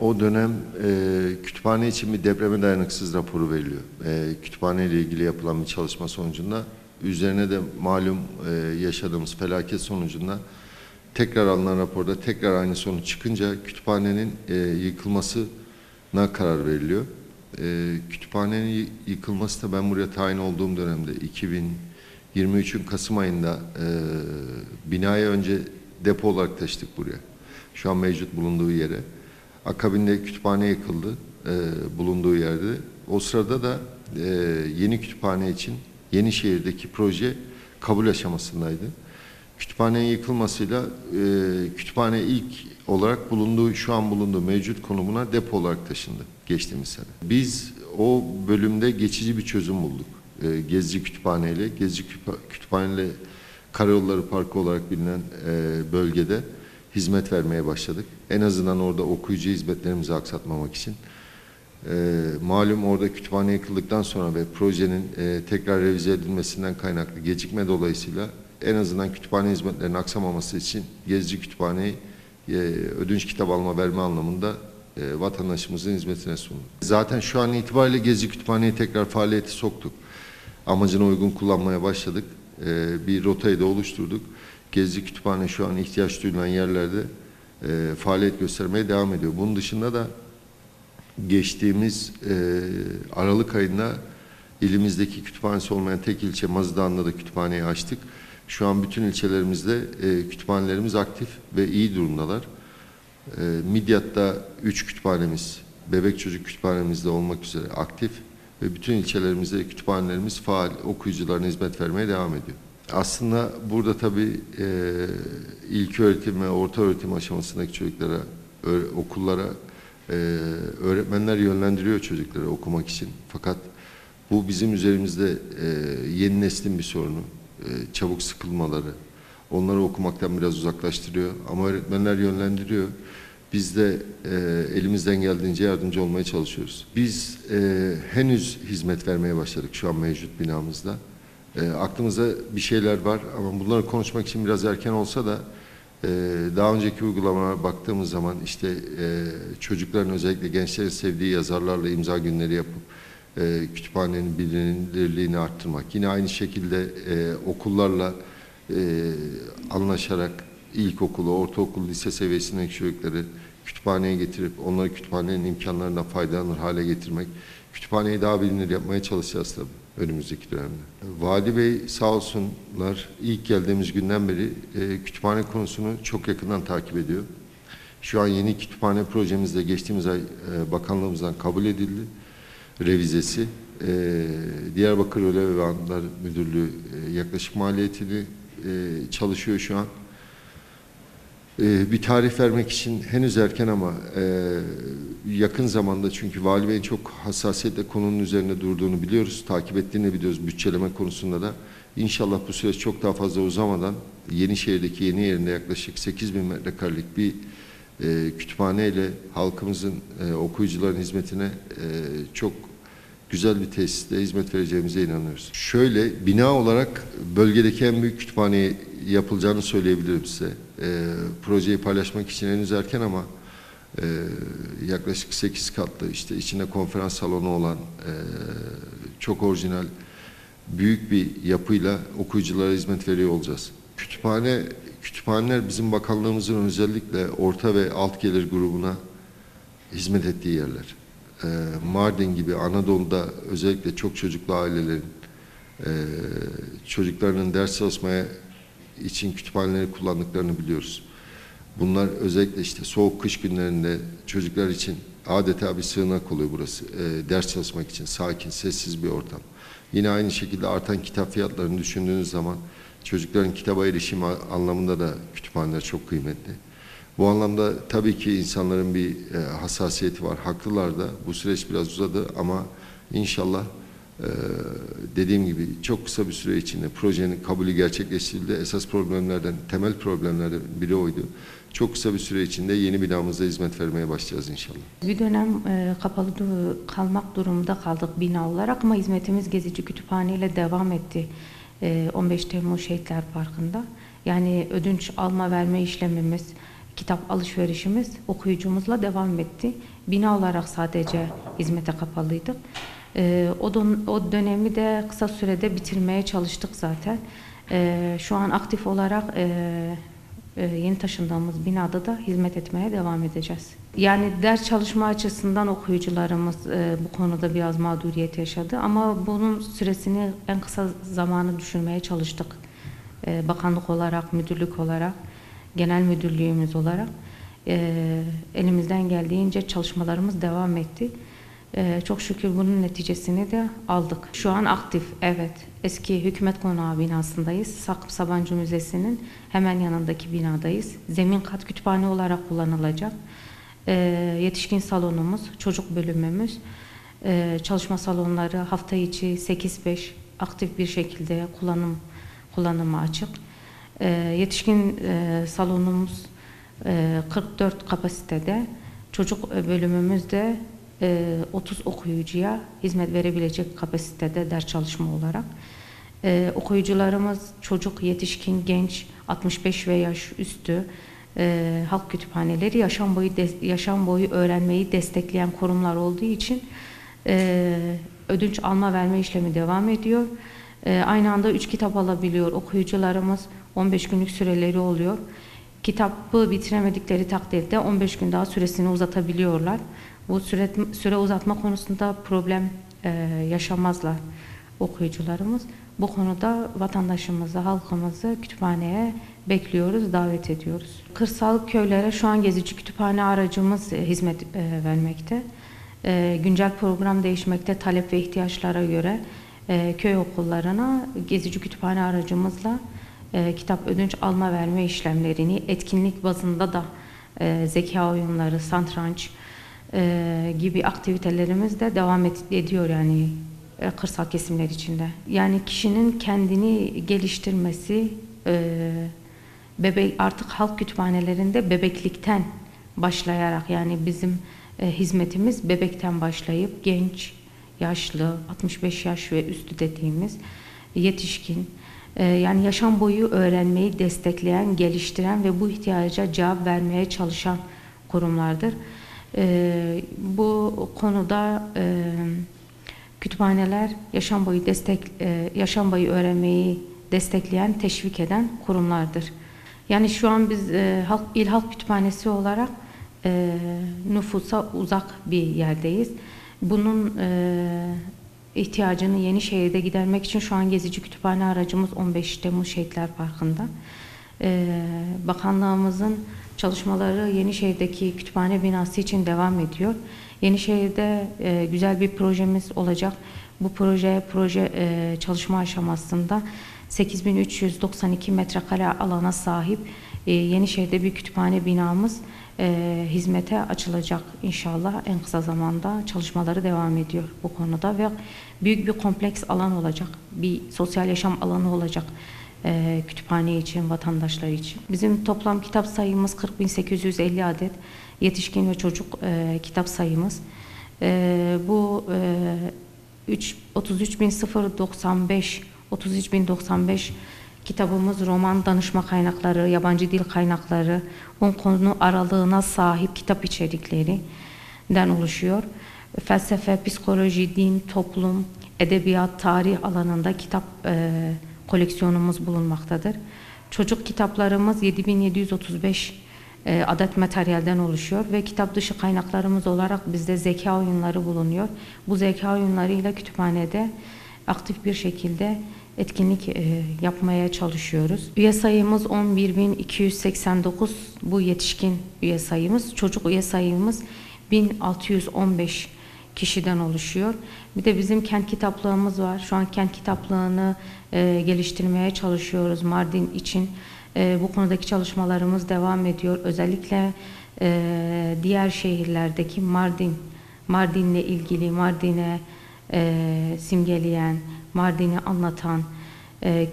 o dönem kütüphane için bir depreme dayanıksız raporu veriliyor. Kütüphane ile ilgili yapılan bir çalışma sonucunda, üzerine de malum yaşadığımız felaket sonucunda tekrar alınan raporda tekrar aynı sonuç çıkınca kütüphanenin yıkılmasına karar veriliyor. Kütüphanenin yıkılması da ben buraya tayin olduğum dönemde 2023'ün Kasım ayında binaya önce depo olarak taşıdık buraya. Şu an mevcut bulunduğu yere. Akabinde kütüphane yıkıldı bulunduğu yerde. O sırada da yeni kütüphane için Yenişehir'deki proje kabul aşamasındaydı. Kütüphanenin yıkılmasıyla kütüphane ilk olarak şu an bulunduğu mevcut konumuna depo olarak taşındı geçtiğimiz sene. Biz o bölümde geçici bir çözüm bulduk. Gezici Kütüphane ile Karayolları Parkı olarak bilinen bölgede hizmet vermeye başladık. En azından orada okuyucu hizmetlerimizi aksatmamak için. Malum orada kütüphane yıkıldıktan sonra ve projenin tekrar revize edilmesinden kaynaklı gecikme dolayısıyla en azından kütüphane hizmetlerinin aksamaması için Gezici Kütüphane'yi ödünç kitap alma verme anlamında vatandaşımızın hizmetine sunduk. Zaten şu an itibariyle Gezici Kütüphane'yi tekrar faaliyeti soktuk. Amacına uygun kullanmaya başladık. Bir rotayı da oluşturduk. Gezici Kütüphane şu an ihtiyaç duyulan yerlerde faaliyet göstermeye devam ediyor. Bunun dışında da geçtiğimiz Aralık ayında ilimizdeki kütüphanesi olmayan tek ilçe Mazıdağ'ında da kütüphaneyi açtık. Şu an bütün ilçelerimizde kütüphanelerimiz aktif ve iyi durumdalar. Midyat'ta 3 kütüphanemiz, bebek çocuk kütüphanemizde olmak üzere aktif ve bütün ilçelerimizde kütüphanelerimiz faal, okuyucularına hizmet vermeye devam ediyor. Aslında burada tabii ilköğretim ve ortaöğretim aşamasındaki çocuklara, okullara öğretmenler yönlendiriyor çocukları okumak için. Fakat bu bizim üzerimizde yeni neslin bir sorunu. Çabuk sıkılmaları, onları okumaktan biraz uzaklaştırıyor ama öğretmenler yönlendiriyor. Biz de elimizden geldiğince yardımcı olmaya çalışıyoruz. Biz henüz hizmet vermeye başladık şu an mevcut binamızda. Aklımızda bir şeyler var ama bunları konuşmak için biraz erken olsa da daha önceki uygulamalara baktığımız zaman işte çocukların, özellikle gençlerin sevdiği yazarlarla imza günleri yapıp kütüphanenin bilinirliğini arttırmak. Yine aynı şekilde okullarla anlaşarak ilkokulu, ortaokul, lise seviyesindeki çocukları kütüphaneye getirip onları kütüphanenin imkanlarından faydalanır hale getirmek. Kütüphaneyi daha bilinir yapmaya çalışacağız tabii önümüzdeki dönemde. Vali Bey sağ olsunlar, ilk geldiğimiz günden beri kütüphane konusunu çok yakından takip ediyor. Şu an yeni kütüphane projemiz de geçtiğimiz ay bakanlığımızdan kabul edildi. Revizesi, Diyarbakır Ödev ve Anıtlar Müdürlüğü yaklaşık maliyetini çalışıyor şu an. Bir tarih vermek için henüz erken ama yakın zamanda, çünkü Vali Bey'in çok hassasiyetle konunun üzerinde durduğunu biliyoruz, takip ettiğini biliyoruz bütçeleme konusunda da. İnşallah bu süreç çok daha fazla uzamadan Yenişehir'deki yeni yerinde yaklaşık 8.000 metrekarelik bir kütüphane ile halkımızın, okuyucuların hizmetine çok güzel bir tesiste hizmet vereceğimize inanıyoruz. Şöyle, bina olarak bölgedeki en büyük kütüphane yapılacağını söyleyebilirim size. Projeyi paylaşmak için henüz erken ama yaklaşık 8 katlı, işte içinde konferans salonu olan çok orijinal büyük bir yapıyla okuyuculara hizmet veriyor olacağız. Kütüphaneler bizim bakanlığımızın özellikle orta ve alt gelir grubuna hizmet ettiği yerler. Mardin gibi Anadolu'da özellikle çok çocuklu ailelerin çocuklarının ders çalışmaya için kütüphaneleri kullandıklarını biliyoruz. Bunlar özellikle işte soğuk kış günlerinde çocuklar için adeta bir sığınak oluyor burası. Ders çalışmak için sakin, sessiz bir ortam. Yine aynı şekilde artan kitap fiyatlarını düşündüğünüz zaman çocukların kitaba erişimi anlamında da kütüphaneler çok kıymetli. Bu anlamda tabii ki insanların bir hassasiyeti var. Haklılar da. Bu süreç biraz uzadı ama inşallah dediğim gibi çok kısa bir süre içinde projenin kabulü gerçekleştirildi. Esas problemlerden, temel problemlerden biri oydu. Çok kısa bir süre içinde yeni binamıza hizmet vermeye başlayacağız inşallah. Bir dönem kapalı kalmak durumunda kaldık bina olarak ama hizmetimiz Gezici Kütüphane ile devam etti. 15 Temmuz Şehitler Parkı'nda. Yani ödünç alma verme işlemimiz, kitap alışverişimiz okuyucumuzla devam etti. Bina olarak sadece hizmete kapalıydık. O dönemi de kısa sürede bitirmeye çalıştık zaten. Şu an aktif olarak yeni taşındığımız binada da hizmet etmeye devam edeceğiz. Yani ders çalışma açısından okuyucularımız bu konuda biraz mağduriyet yaşadı ama bunun süresini en kısa zamanı düşürmeye çalıştık. Bakanlık olarak, müdürlük olarak, genel müdürlüğümüz olarak elimizden geldiğince çalışmalarımız devam etti. Çok şükür bunun neticesini de aldık. Şu an aktif, evet. Eski hükümet konağı binasındayız. Sakıp Sabancı Müzesi'nin hemen yanındaki binadayız. Zemin kat kütüphane olarak kullanılacak. Yetişkin salonumuz, çocuk bölümümüz, çalışma salonları hafta içi 8-5 aktif bir şekilde kullanıma açık. Yetişkin salonumuz 44 kapasitede, çocuk bölümümüz de 30 okuyucuya hizmet verebilecek kapasitede ders çalışma olarak. Okuyucularımız çocuk, yetişkin, genç, 65 ve yaş üstü, halk kütüphaneleri yaşam boyu öğrenmeyi destekleyen kurumlar olduğu için ödünç alma verme işlemi devam ediyor. Aynı anda 3 kitap alabiliyor okuyucularımız, 15 günlük süreleri oluyor. Kitabı bitiremedikleri takdirde 15 gün daha süresini uzatabiliyorlar. Bu süre uzatma konusunda problem yaşamazlar okuyucularımız. Bu konuda vatandaşımızı, halkımızı kütüphaneye bekliyoruz, davet ediyoruz. Kırsal köylere şu an gezici kütüphane aracımız hizmet vermekte. Güncel program değişmekte, talep ve ihtiyaçlara göre köy okullarına gezici kütüphane aracımızla kitap ödünç alma verme işlemlerini etkinlik bazında da zeka oyunları, satranç gibi aktivitelerimiz de devam ediyor yani kırsal kesimler içinde. Yani kişinin kendini geliştirmesi, artık halk kütüphanelerinde bebeklikten başlayarak, yani bizim hizmetimiz bebekten başlayıp genç, yaşlı, 65 yaş ve üstü dediğimiz yetişkin, yani yaşam boyu öğrenmeyi destekleyen, geliştiren ve bu ihtiyaca cevap vermeye çalışan kurumlardır. Bu konuda kütüphaneler yaşam boyu öğrenmeyi destekleyen, teşvik eden kurumlardır. Yani şu an biz İl Halk Kütüphanesi olarak nüfusa uzak bir yerdeyiz. Bunun ihtiyacını Yenişehir'de gidermek için şu an gezici kütüphane aracımız 15 Temmuz Şehitler Parkı'nda. Bakanlığımızın çalışmaları Yenişehir'deki kütüphane binası için devam ediyor. Yenişehir'de güzel bir projemiz olacak. Bu proje çalışma aşamasında 8.392 metrekare alana sahip Yenişehir'de bir kütüphane binamız hizmete açılacak inşallah en kısa zamanda. Çalışmaları devam ediyor bu konuda ve büyük bir kompleks alan olacak, bir sosyal yaşam alanı olacak kütüphane için, vatandaşlar için. Bizim toplam kitap sayımız 40.850 adet, yetişkin ve çocuk kitap sayımız. Bu 33.095 kitabımız roman, danışma kaynakları, yabancı dil kaynakları, 10 konu aralığına sahip kitap içeriklerinden oluşuyor. Felsefe, psikoloji, din, toplum, edebiyat, tarih alanında kitap koleksiyonumuz bulunmaktadır. Çocuk kitaplarımız 7.735 adet materyalden oluşuyor ve kitap dışı kaynaklarımız olarak bizde zeka oyunları bulunuyor. Bu zeka oyunlarıyla kütüphanede aktif bir şekilde etkinlik yapmaya çalışıyoruz. Üye sayımız 11.289, bu yetişkin üye sayımız. Çocuk üye sayımız 1.615 kişiden oluşuyor. Bir de bizim kent kitaplığımız var. Şu an kent kitaplığını geliştirmeye çalışıyoruz Mardin için. Bu konudaki çalışmalarımız devam ediyor. Özellikle diğer şehirlerdeki Mardin'le ilgili, Mardin'e simgeleyen, Mardin'i anlatan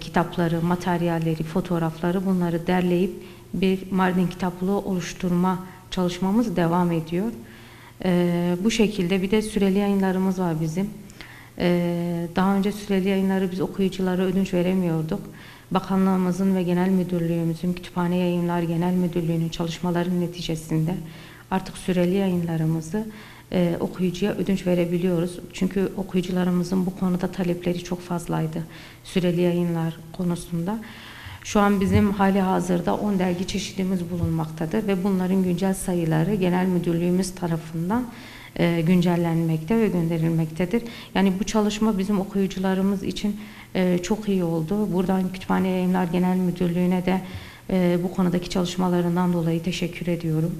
kitapları, materyalleri, fotoğrafları, bunları derleyip bir Mardin kitaplığı oluşturma çalışmamız devam ediyor. Bu şekilde bir de süreli yayınlarımız var bizim. Daha önce süreli yayınları biz okuyuculara ödünç veremiyorduk. Bakanlığımızın ve Genel Müdürlüğümüzün Kütüphane Yayınlar Genel Müdürlüğü'nün çalışmaların neticesinde artık süreli yayınlarımızı okuyucuya ödünç verebiliyoruz. Çünkü okuyucularımızın bu konuda talepleri çok fazlaydı süreli yayınlar konusunda. Şu an bizim hali hazırda 10 dergi çeşidimiz bulunmaktadır ve bunların güncel sayıları Genel Müdürlüğümüz tarafından güncellenmekte ve gönderilmektedir. Yani bu çalışma bizim okuyucularımız için çok iyi oldu. Buradan Kütüphane Yayınlar Genel Müdürlüğü'ne de bu konudaki çalışmalarından dolayı teşekkür ediyorum.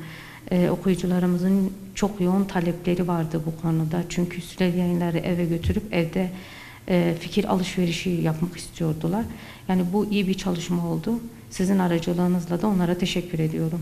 Okuyucularımızın çok yoğun talepleri vardı bu konuda. Çünkü süreli yayınları eve götürüp evde fikir alışverişi yapmak istiyordular. Yani bu iyi bir çalışma oldu. Sizin aracılığınızla da onlara teşekkür ediyorum.